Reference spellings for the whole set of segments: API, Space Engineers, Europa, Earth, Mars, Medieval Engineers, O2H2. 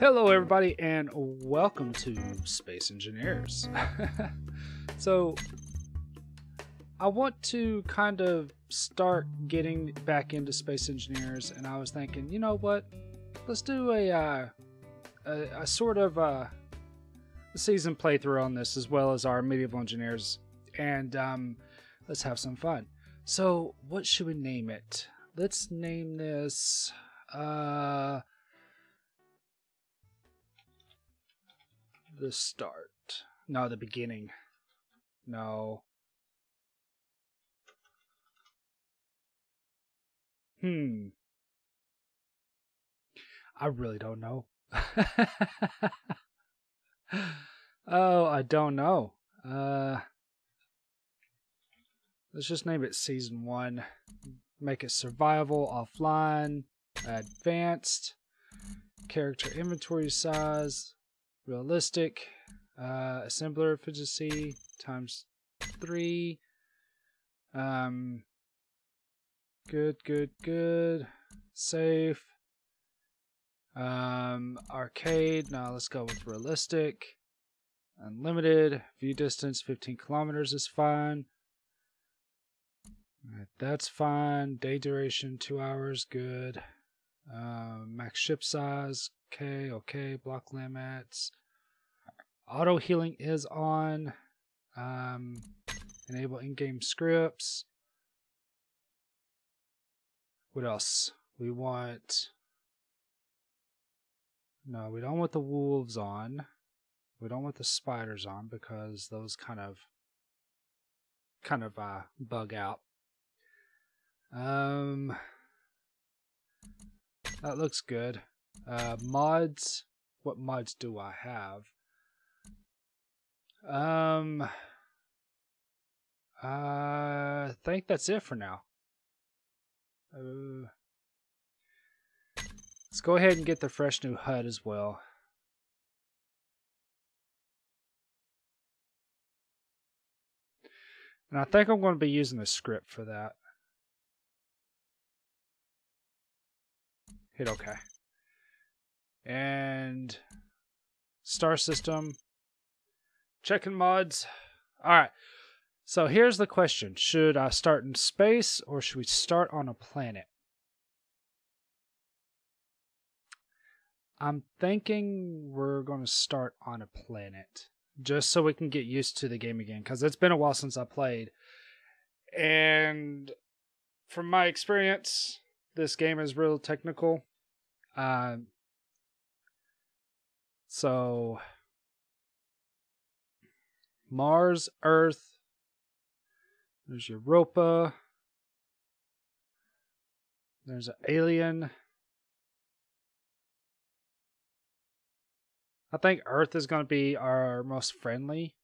Hello everybody and welcome to Space Engineers. So I want to kind of start getting back into Space Engineers, and I was thinking, you know what, let's do a sort of a season playthrough on this as well as our Medieval Engineers, and let's have some fun. So what should we name it? Let's name this the start. No, the beginning. No. I really don't know. Oh, I don't know. Let's just name it Season 1. Make it Survival, Offline, Advanced, Character Inventory Size, Realistic, Assembler Efficiency, ×3. Good. Safe. Arcade. Now let's go with Realistic. Unlimited. View distance 15 kilometers is fine. Alright, that's fine. Day duration 2 hours, good. Max ship size, okay. Block limits. Auto healing is on. Enable in-game scripts. What else? We want... No, we don't want the wolves on. We don't want the spiders on because those kind of bug out. That looks good. Mods. What mods do I have? I think that's it for now. Let's go ahead and get the fresh new HUD as well. And I think I'm going to be using the script for that. Hit OK. And star system. Checking mods. All right. So here's the question. Should I start in space or should we start on a planet? I'm thinking we're going to start on a planet just so we can get used to the game again, because it's been a while since I played. And from my experience, this game is real technical. So Mars, Earth, there's Europa, there's an alien. I think Earth is going to be our most friendly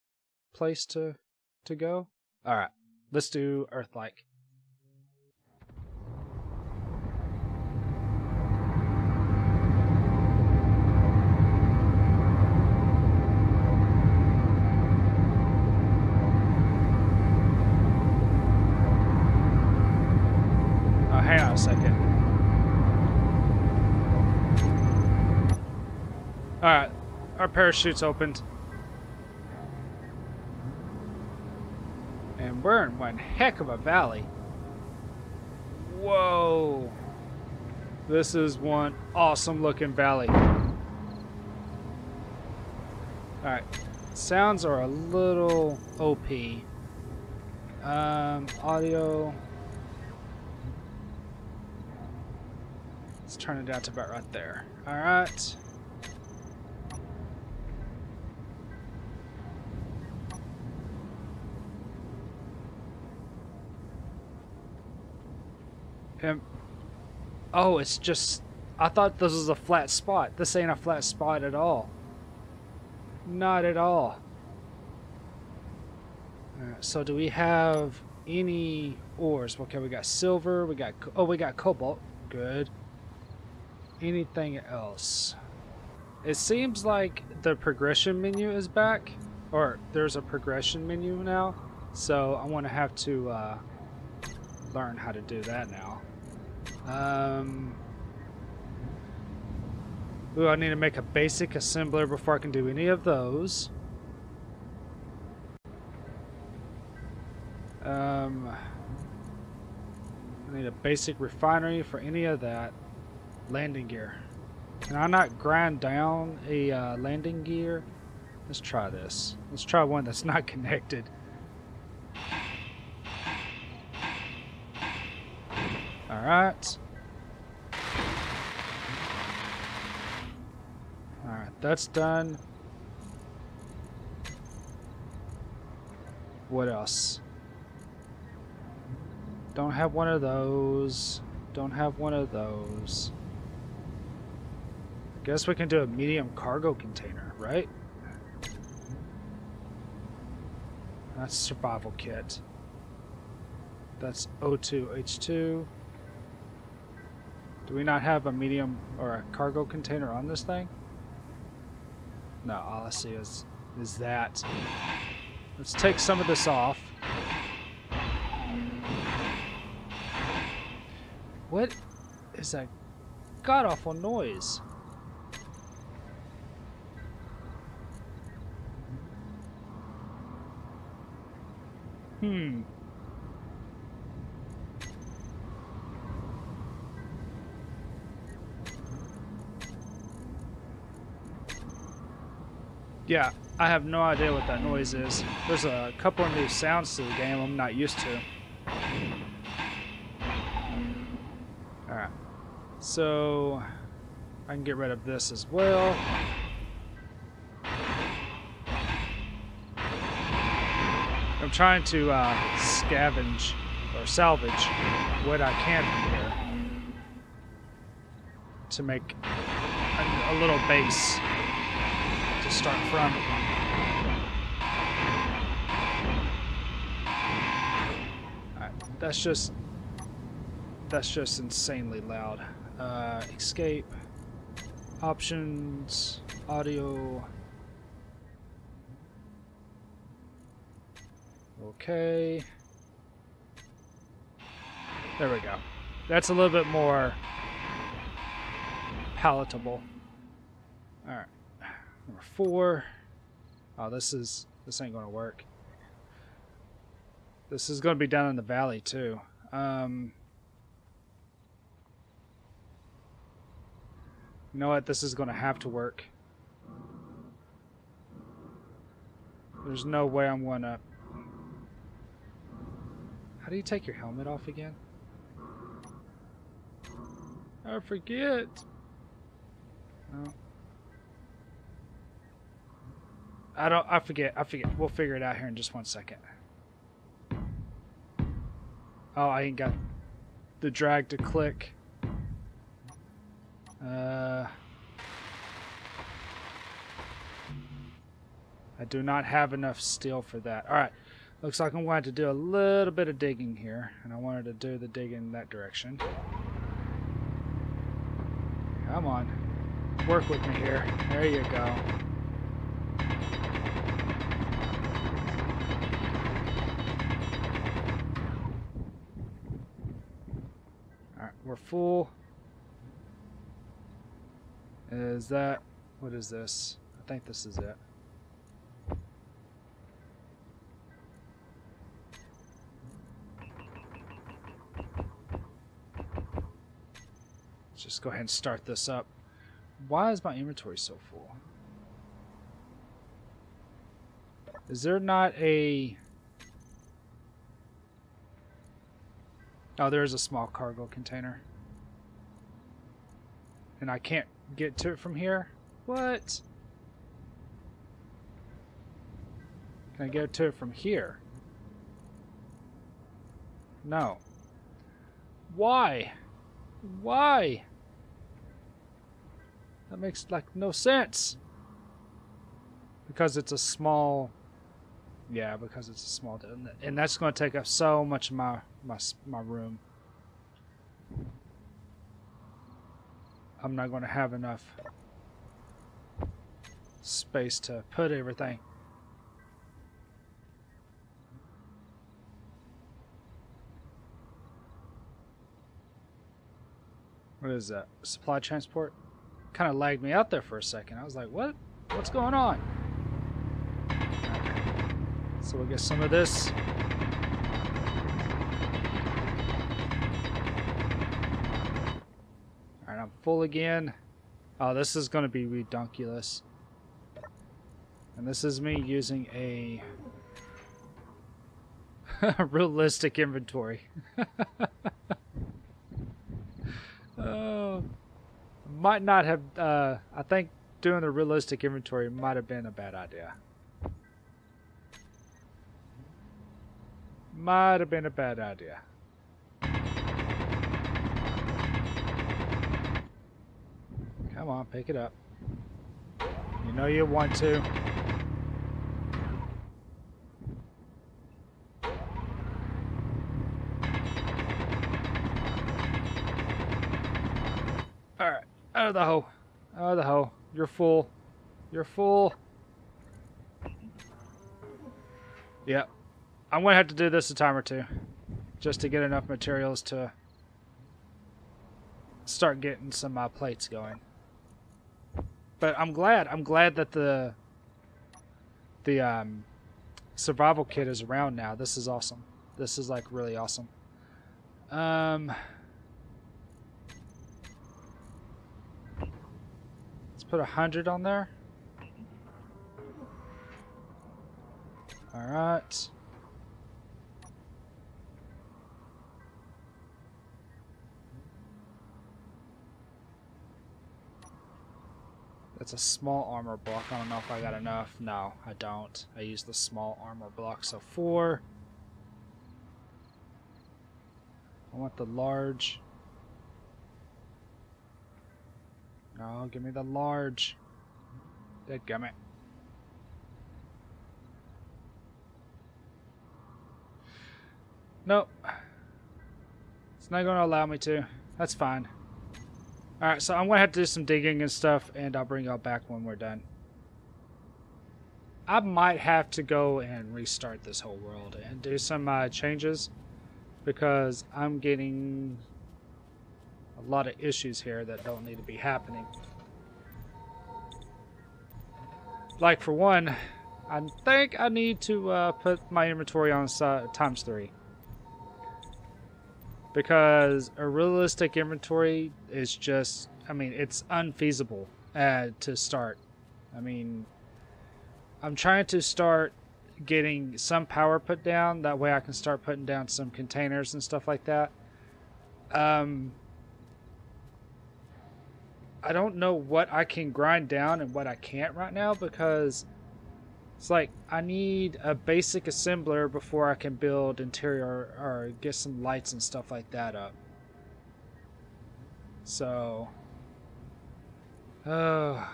place to go. All right, let's do Earth-like. Oh, hang on a second. All right. Our parachute's opened. And we're in one heck of a valley. Whoa. This is one awesome looking valley. Alright. Sounds are a little OP. Audio. Let's turn it down to about right there. Alright. Oh, it's just... I thought this was a flat spot. This ain't a flat spot at all. Not at all. Alright, so do we have any ores? Okay, we got silver. We got... Oh, we got cobalt. Good. Anything else? It seems like the progression menu is back. Or there's a progression menu now. So I'm going to have to learn how to do that now. Ooh, I need to make a basic assembler before I can do any of those. I need a basic refinery for any of that. Landing gear. Can I not grind down a landing gear? Let's try this. Let's try one that's not connected. Alright. Alright, that's done. What else? Don't have one of those. Don't have one of those. Guess we can do a medium cargo container, right? That's survival kit. That's O2H2. Do we not have a medium or a cargo container on this thing? No, all I see is that. Let's take some of this off. What is that god-awful noise? Hmm. Yeah, I have no idea what that noise is. There's a couple of new sounds to the game I'm not used to. So I can get rid of this as well. I'm trying to scavenge or salvage what I can from here to make a little base to start from. All right, that's just insanely loud. Escape, options, audio. Okay. There we go. That's a little bit more palatable. All right. Number 4. Oh, this ain't gonna work. This is gonna be down in the valley too. You know what? This is going to have to work. There's no way I'm going to... How do you take your helmet off again? I forget. Oh. I forget. We'll figure it out here in just one second. Oh, I ain't got the drag to click. I do not have enough steel for that. All right, looks like I'm going to do a little bit of digging here, and I wanted to do the digging in that direction. Come on, work with me here. There you go. All right, we're full. Is that, what is this? I think this is it. Let's just go ahead and start this up. Why is my inventory so full? Is there not a... Oh, there is a small cargo container. And I can't get to it from here? What? Can I get to it from here? No. Why? Why? That makes like no sense. Because it's a small... Yeah, because it's a small... And that's going to take up so much of my room. I'm not going to have enough space to put everything. What is that? Supply transport? kind of lagged me out there for a second. I was like, what? What's going on? So we'll get some of this. Alright, I'm full again. Oh, this is going to be redonkulous. And this is me using a realistic inventory. Might not have, I think doing the realistic inventory might have been a bad idea. Might have been a bad idea. Come on, pick it up. You know you want to. Alright, out of the hole. Out of the hole. You're full. You're full. Yep. I'm going to have to do this a time or two just to get enough materials to start getting some plates going. But I'm glad that the survival kit is around now. This is awesome. This is like really awesome. Let's put 100 on there. All right. That's a small armor block. I don't know if I got enough. No, I don't. I used the small armor block. So 4. I want the large. No, give me the large. Dadgummit. Nope. It's not going to allow me to. That's fine. Alright, so I'm going to have to do some digging and stuff, and I'll bring y'all back when we're done. I might have to go and restart this whole world and do some changes, because I'm getting a lot of issues here that don't need to be happening. Like, for one, I think I need to put my inventory on ×3. Because a realistic inventory is just, I mean, it's unfeasible to start. I mean, I'm trying to start getting some power put down. That way I can start putting down some containers and stuff like that. I don't know what I can grind down and what I can't right now, because it's like I need a basic assembler before I can build interior or get some lights and stuff like that up. So, a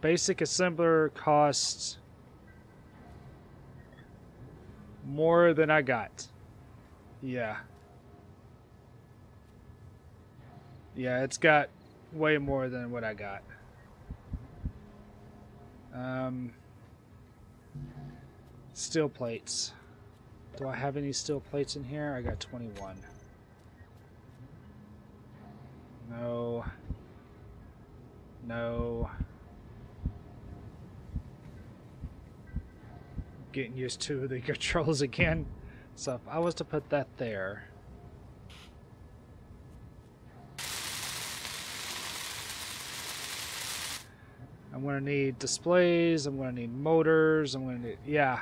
basic assembler costs more than I got. Yeah. Yeah, it's got way more than what I got. Steel plates. Do I have any steel plates in here? I got 21. No. No. Getting used to the controls again. So if I was to put that there. I'm going to need displays, I'm going to need motors, I'm going to need, yeah,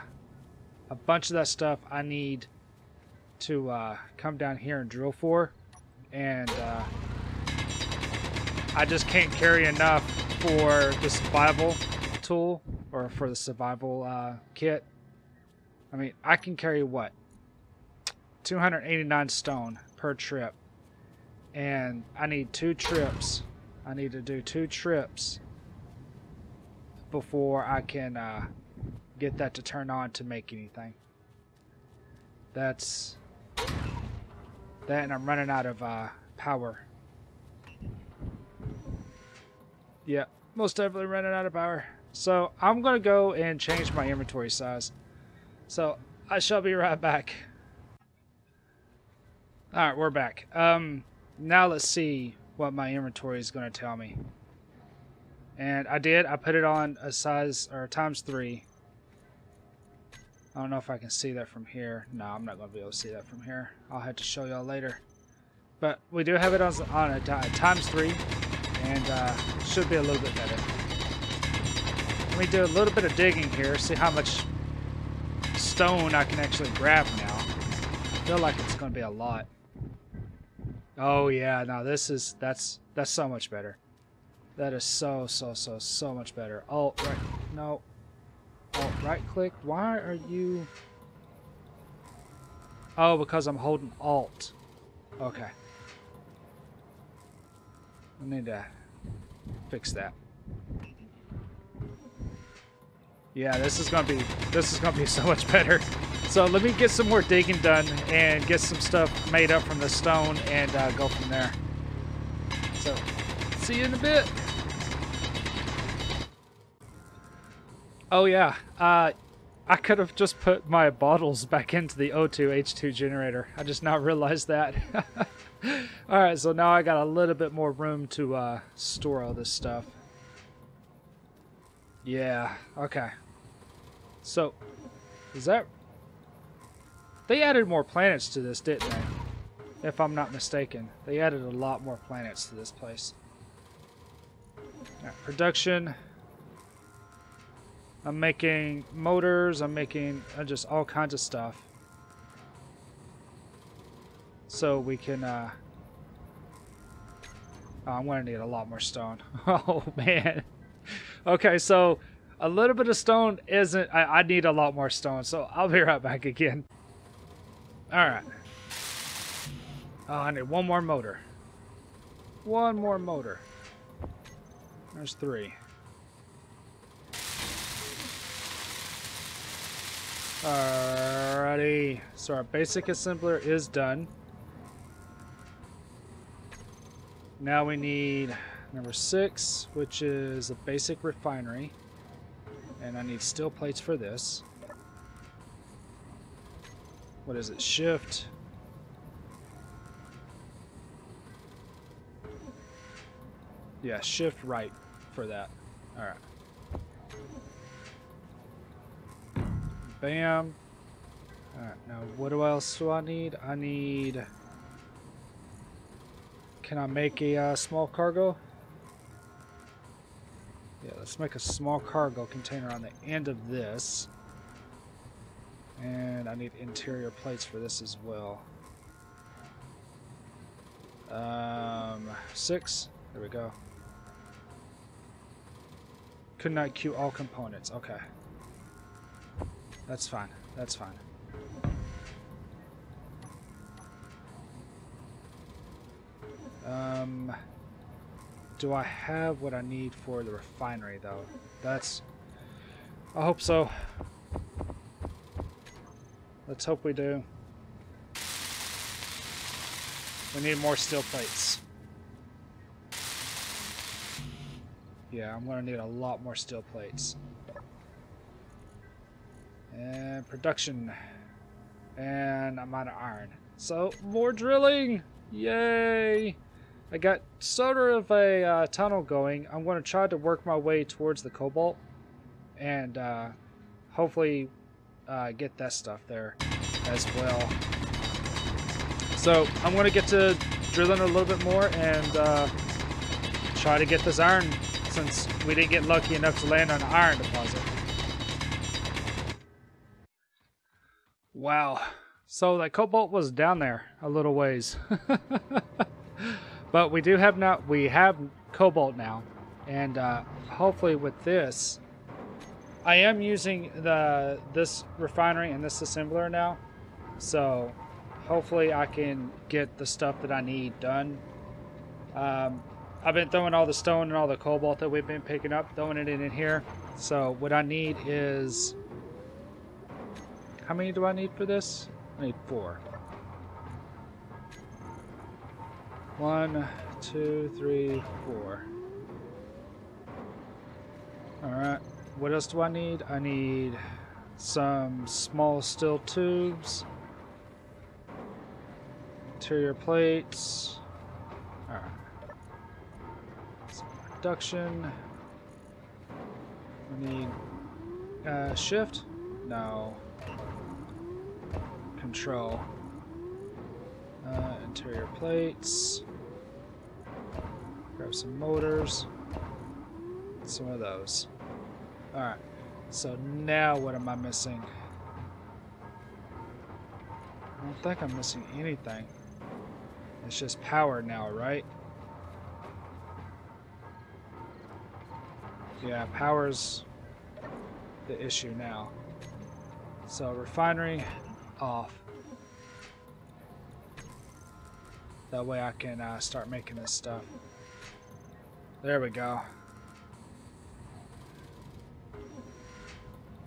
a bunch of that stuff I need to come down here and drill for, and I just can't carry enough for the survival tool, or for the survival kit. I mean, I can carry what? 289 stone per trip, and I need 2 trips. I need to do 2 trips before I can get that to turn on to make anything. That's that, and I'm running out of power. Yeah, most definitely running out of power. So I'm gonna go and change my inventory size. So I shall be right back. All right, we're back. Now let's see what my inventory is going to tell me. And I did. I put it on a size, or ×3. I don't know if I can see that from here. No, I'm not going to be able to see that from here. I'll have to show y'all later. But we do have it on a ×3, and should be a little bit better. Let me do a little bit of digging here, see how much stone I can actually grab now. I feel like it's going to be a lot. Oh yeah, now this is, that's so much better. That is so much better. Alt right, no. Alt right click. Why are you? Oh, because I'm holding Alt. Okay. I need to fix that. Yeah, this is gonna be so much better. So let me get some more digging done and get some stuff made up from the stone and go from there. So, see you in a bit. Oh yeah, I could have just put my bottles back into the O2H2 generator. I just now realized that. All right, so now I got a little bit more room to store all this stuff. Yeah, okay. So, is that... They added more planets to this, didn't they? If I'm not mistaken. They added a lot more planets to this place. Right, production. I'm making motors. I'm making just all kinds of stuff. So we can... Oh, I'm going to need a lot more stone. Oh, man. Okay, so a little bit of stone isn't... I need a lot more stone, so I'll be right back again. Alright. Oh, I need one more motor. One more motor. There's 3. Alrighty. So our basic assembler is done. Now we need... number 6, which is a basic refinery, and I need steel plates for this. What is it? Shift. Yeah, shift right for that. All right. Bam. All right. Now, what else do I need? I need. Can I make a small cargo? Yeah, let's make a small cargo container on the end of this. And I need interior plates for this as well. 6. There we go. Could not queue all components. Okay. That's fine. That's fine. Do I have what I need for the refinery, though? That's... I hope so. Let's hope we do. We need more steel plates. Yeah, I'm going to need a lot more steel plates. And production. And I'm out of iron. So, more drilling! Yay! I got sort of a tunnel going. I'm going to try to work my way towards the cobalt and hopefully get that stuff there as well. So I'm going to get to drilling a little bit more and try to get this iron, since we didn't get lucky enough to land on an iron deposit. Wow. So that cobalt was down there a little ways. But we do have now, we have cobalt now, and hopefully with this, I am using this refinery and this assembler now, so hopefully I can get the stuff that I need done. I've been throwing all the stone and all the cobalt that we've been picking up, throwing it in here. So what I need is, how many do I need for this? I need 4. 1, 2, 3, 4. Alright, what else do I need? I need some small steel tubes, interior plates. Alright. Production. We need shift. No. Control. Interior plates. Grab some motors. Some of those. Alright. So now what am I missing? I don't think I'm missing anything. It's just power now, right? Yeah, power's the issue now. So refinery off. That way I can start making this stuff. There we go.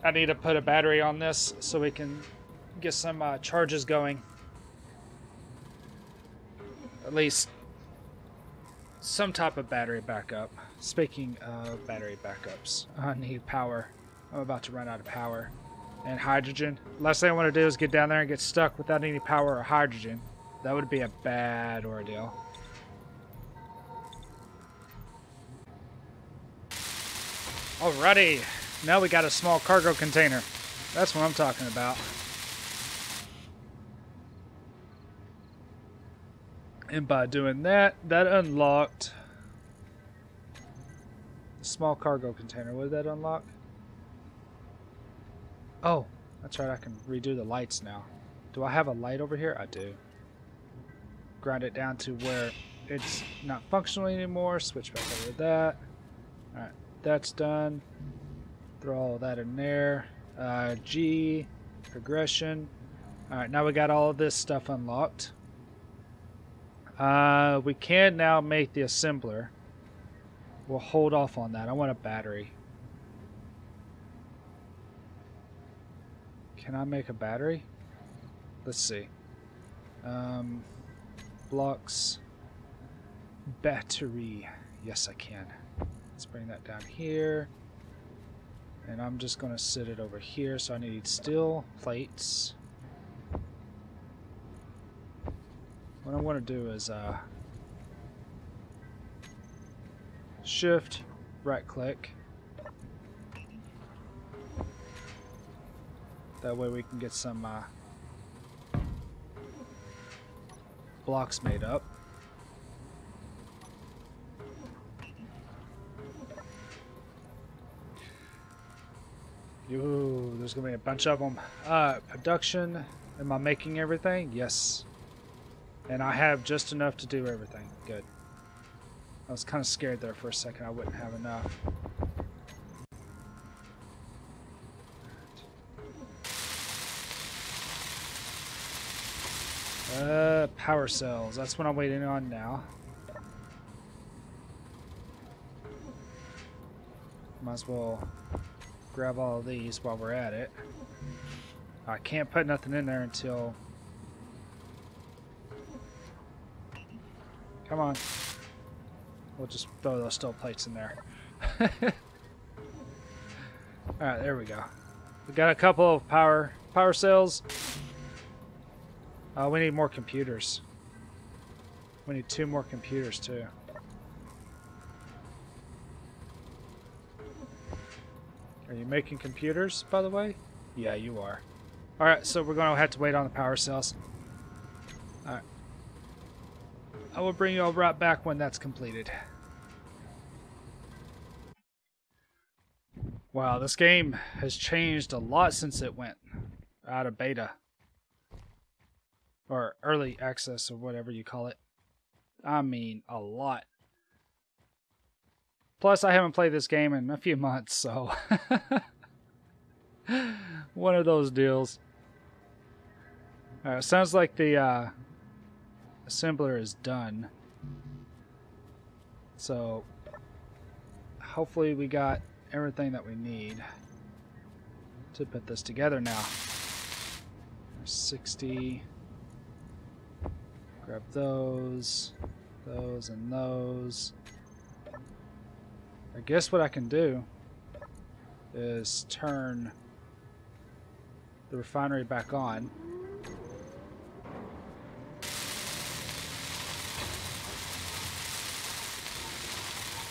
I need to put a battery on this so we can get some charges going. At least some type of battery backup. Speaking of battery backups, I need power. I'm about to run out of power and hydrogen. Last thing I want to do is get down there and get stuck without any power or hydrogen. That would be a bad ordeal. Alrighty, now we got a small cargo container. That's what I'm talking about. And by doing that, that unlocked a small cargo container. What did that unlock? Oh, that's right. I can redo the lights now. Do I have a light over here? I do. Grind it down to where it's not functional anymore. Switch back over to that. All right, that's done. Throw all that in there. G, progression. All right, now we got all of this stuff unlocked. We can now make the assembler. We'll hold off on that. I want a battery. Can I make a battery? Let's see. Blocks. Battery. Yes, I can. Let's bring that down here. And I'm just going to sit it over here. So I need steel plates. What I want to do is shift, right click. That way we can get some blocks made up. Ooh, there's going to be a bunch of them. Production. Am I making everything? Yes. And I have just enough to do everything. Good. I was kind of scared there for a second. I wouldn't have enough. Power cells. That's what I'm waiting on now. Might as well grab all of these while we're at it. I can't put nothing in there until... Come on. We'll just throw those steel plates in there. Alright, there we go. We got a couple of power cells. We need more computers. We need 2 more computers too. Are you making computers, by the way? Yeah, you are. Alright, so we're going to have to wait on the power cells. Alright. I will bring you all right back when that's completed. Wow, this game has changed a lot since it went out of beta. Or early access, or whatever you call it. I mean, a lot. Plus, I haven't played this game in a few months, so... One of those deals. Alright, sounds like the... assembler is done, so hopefully we got everything that we need to put this together now. 60, grab those and those. I guess what I can do is turn the refinery back on.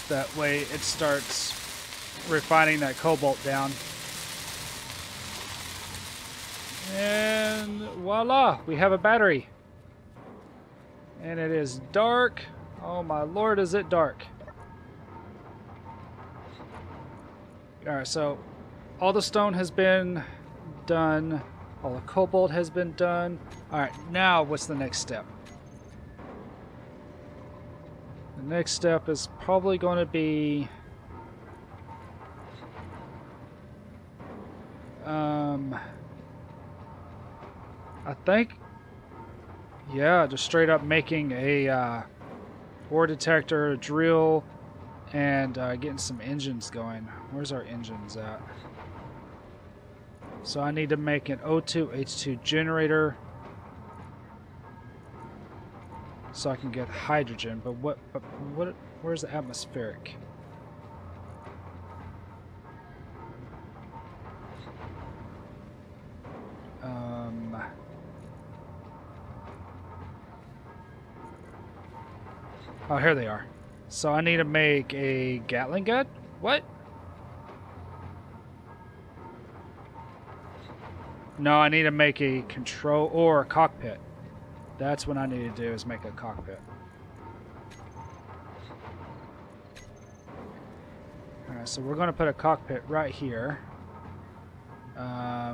That way it starts refining that cobalt down. And voila, we have a battery. And it is dark. Oh my lord, is it dark. Alright, so all the stone has been done. All the cobalt has been done. Alright, now what's the next step? The next step is probably going to be... I think... yeah, just straight up making a ore detector, a drill, and getting some engines going. Where's our engines at? So I need to make an O2H2 generator so I can get hydrogen. But what where's the atmospheric? Oh, here they are. So I need to make a Gatling gun? What? No, I need to make a control or a cockpit. That's what I need to do, is make a cockpit. Alright, so we're going to put a cockpit right here. Oh,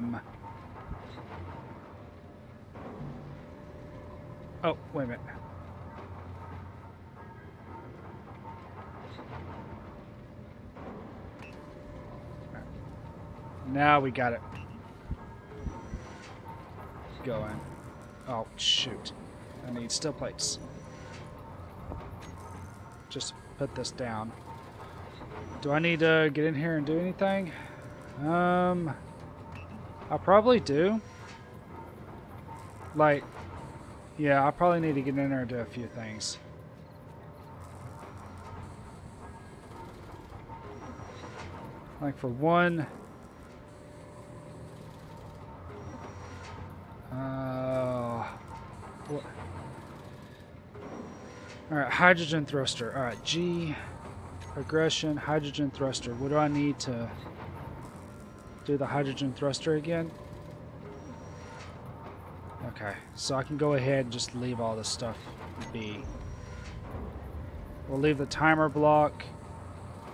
wait a minute. Now we got it going. Oh, shoot. I need steel plates. Just put this down. Do I need to get in here and do anything? I probably do. Like, yeah, I probably need to get in there and do a few things. Like, for one... Alright, hydrogen thruster. Alright, G, progression, hydrogen thruster. What do I need to do the hydrogen thruster again? Okay, so I can go ahead and just leave all this stuff be. We'll leave the timer block.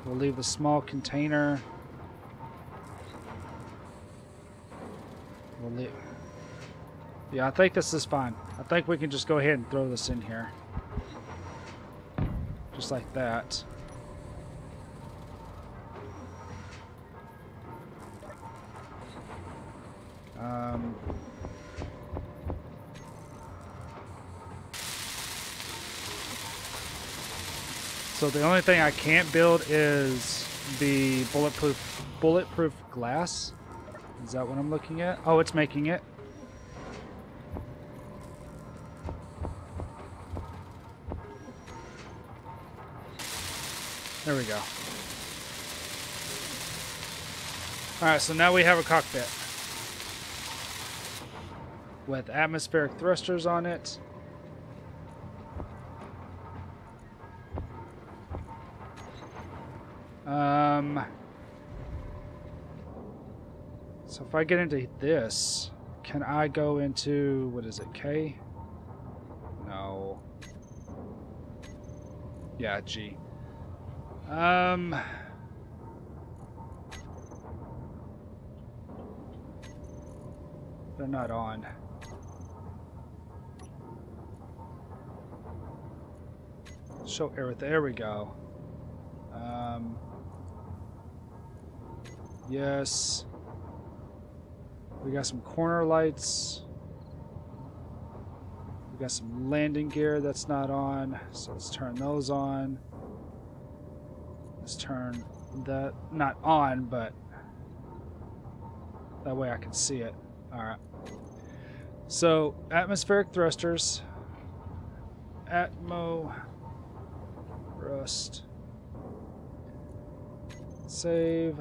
We'll leave the small container. We'll leave... yeah, I think this is fine. I think we can just go ahead and throw this in here. Just like that. So the only thing I can't build is the bulletproof glass. Is that what I'm looking at? Oh, it's making it. There we go. Alright, so now we have a cockpit with atmospheric thrusters on it. So if I get into this, can I go into, what is it, K? No. Yeah, G. They're not on. Show Earth. There we go. Yes. We got some corner lights. We got some landing gear that's not on. So let's turn those on. Turn that not on, but that way I can see it. All right. So atmospheric thrusters, atmo thrust, save.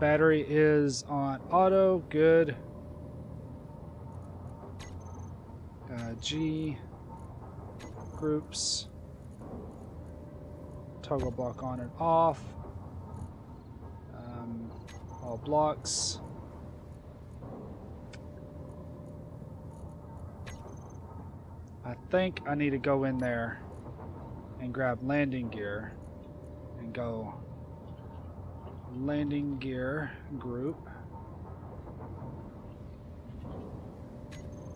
Battery is on auto. Good. G. groups. Toggle block on and off. All blocks. I think I need to go in there and grab landing gear and go landing gear group.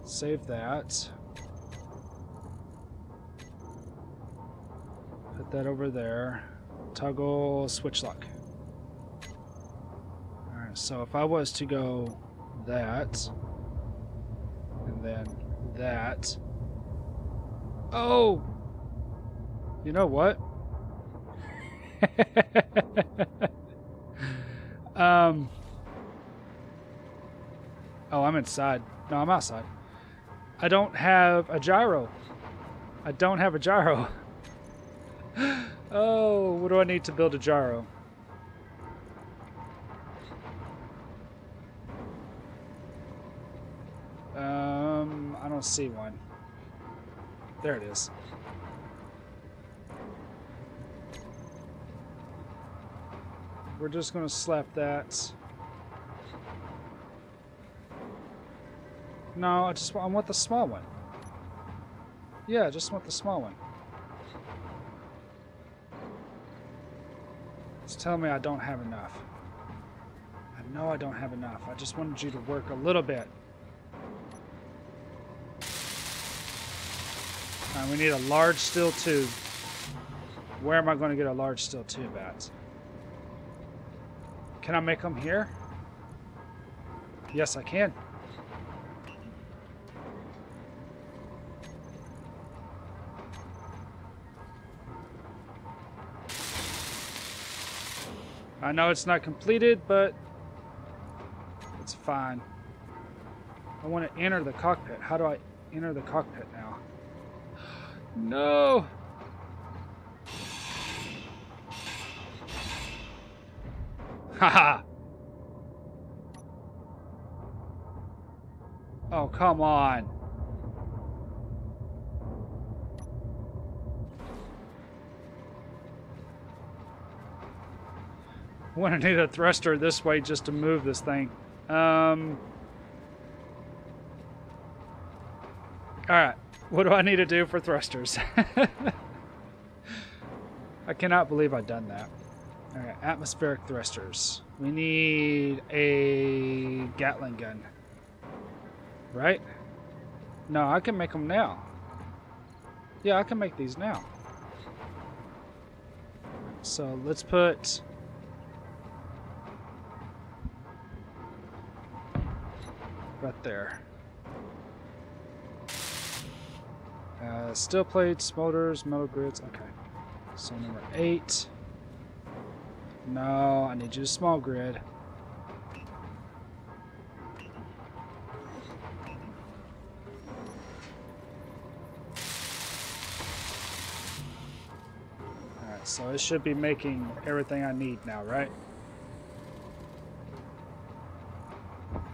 Save that. Put that over there. Toggle switch lock. Alright, so if I was to go that and then that. Oh! You know what? Oh, I'm inside. No, I'm outside. I don't have a gyro. I don't have a gyro. Oh, what do I need to build a gyro? I don't see one. There it is. We're just going to slap that. No, I want the small one. Yeah, I just want the small one. It's telling me I don't have enough. I know I don't have enough. I just wanted you to work a little bit. Alright, we need a large steel tube. Where am I going to get a large steel tube at? Can I make them here? Yes, I can. I know it's not completed, but it's fine. I want to enter the cockpit. How do I enter the cockpit now? No! Haha! Oh, come on. I'm gonna need a thruster this way just to move this thing. Alright. What do I need to do for thrusters? I cannot believe I've done that. Alright, atmospheric thrusters. We need a Gatling gun. Right? No, I can make them now. Yeah, I can make these now. So let's put... right there. Steel plates, motors, metal grids. Okay. So number 8. No, I need you to small grid. Alright, so it should be making everything I need now, right?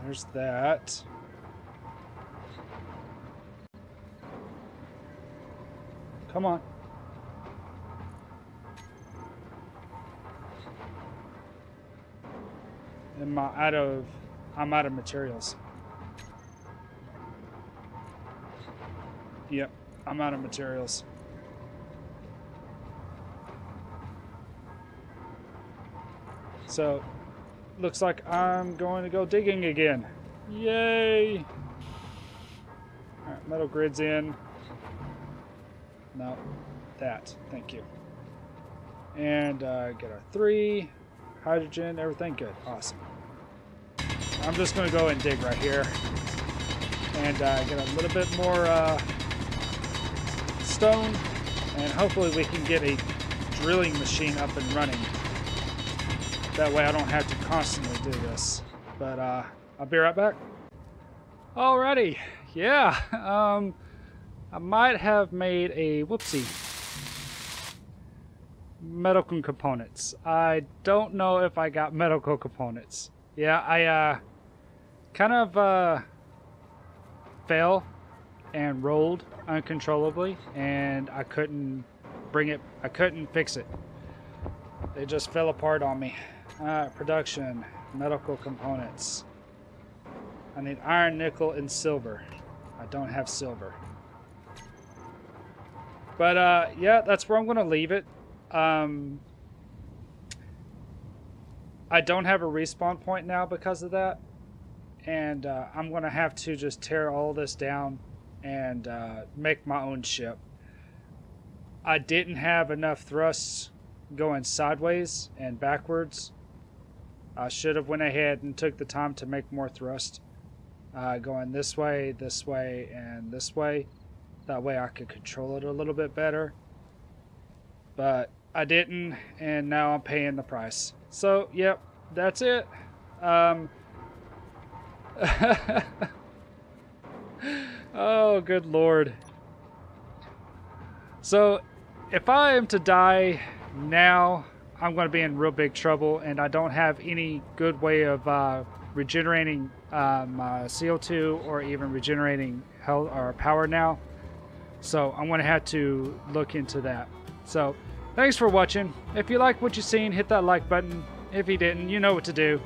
There's that. Come on. I'm out of materials. Yep, I'm out of materials. So, looks like I'm going to go digging again. Yay! Alright, metal grid's in. No, that. Thank you. And get our 3. Hydrogen, everything good. Awesome. I'm just going to go and dig right here. And get a little bit more stone. And hopefully we can get a drilling machine up and running. That way I don't have to constantly do this. But I'll be right back. Alrighty. Yeah. I might have made a whoopsie. Medical components. I don't know if I got medical components. Yeah, I kind of fail and rolled uncontrollably, and I couldn't bring it, I couldn't fix it. They just fell apart on me. Production, medical components. I need iron, nickel, and silver. I don't have silver. But yeah, that's where I'm going to leave it. I don't have a respawn point now because of that. And I'm going to have to just tear all this down and make my own ship. I didn't have enough thrusts going sideways and backwards. I should have went ahead and took the time to make more thrust. Going this way, and this way. That way I could control it a little bit better. But I didn't, and now I'm paying the price. So, yep, that's it. Oh, good Lord. So, if I am to die now, I'm going to be in real big trouble, and I don't have any good way of regenerating my CO2 or even regenerating health or power now. So I'm going to have to look into that. So thanks for watching. If you like what you've seen, hit that like button. If you didn't, you know what to do.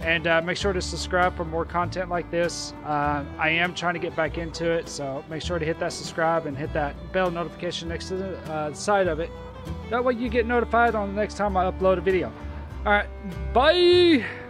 And make sure to subscribe for more content like this. I am trying to get back into it, so make sure to hit that subscribe and hit that bell notification next to the side of it. That way you get notified on the next time I upload a video. All right, bye!